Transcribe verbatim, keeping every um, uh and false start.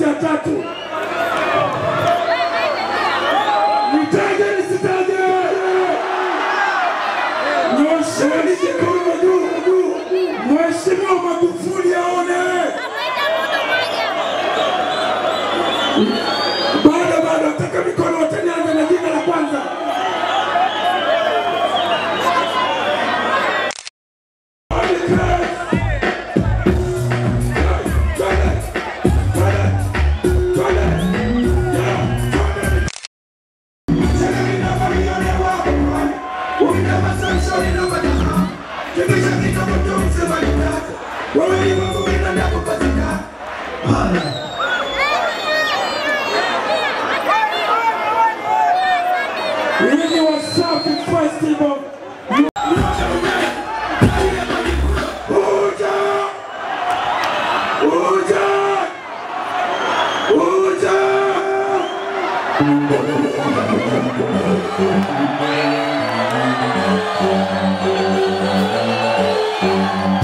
ya tatu. Nitaje nisitaje wewe. Nyosheni kwa ndugu. Mheshimiwa Magufuli aone. Bado bado nataka mikono wote nianze na jina la kwanza. Thank you.